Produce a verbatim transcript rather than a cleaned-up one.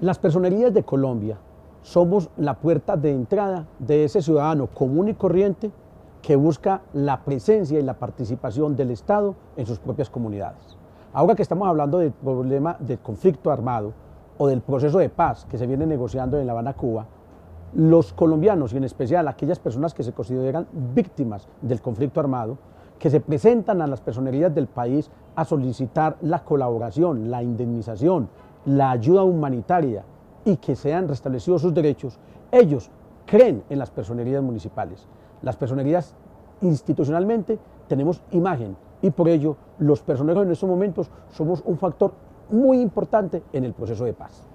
Las personerías de Colombia somos la puerta de entrada de ese ciudadano común y corriente que busca la presencia y la participación del Estado en sus propias comunidades. Ahora que estamos hablando del problema del conflicto armado o del proceso de paz que se viene negociando en La Habana, Cuba, los colombianos y en especial aquellas personas que se consideran víctimas del conflicto armado, que se presentan a las personerías del país a solicitar la colaboración, la indemnización, la ayuda humanitaria y que sean restablecidos sus derechos, ellos creen en las personerías municipales. Las personerías institucionalmente tenemos imagen y por ello los personeros en estos momentos somos un factor muy importante en el proceso de paz.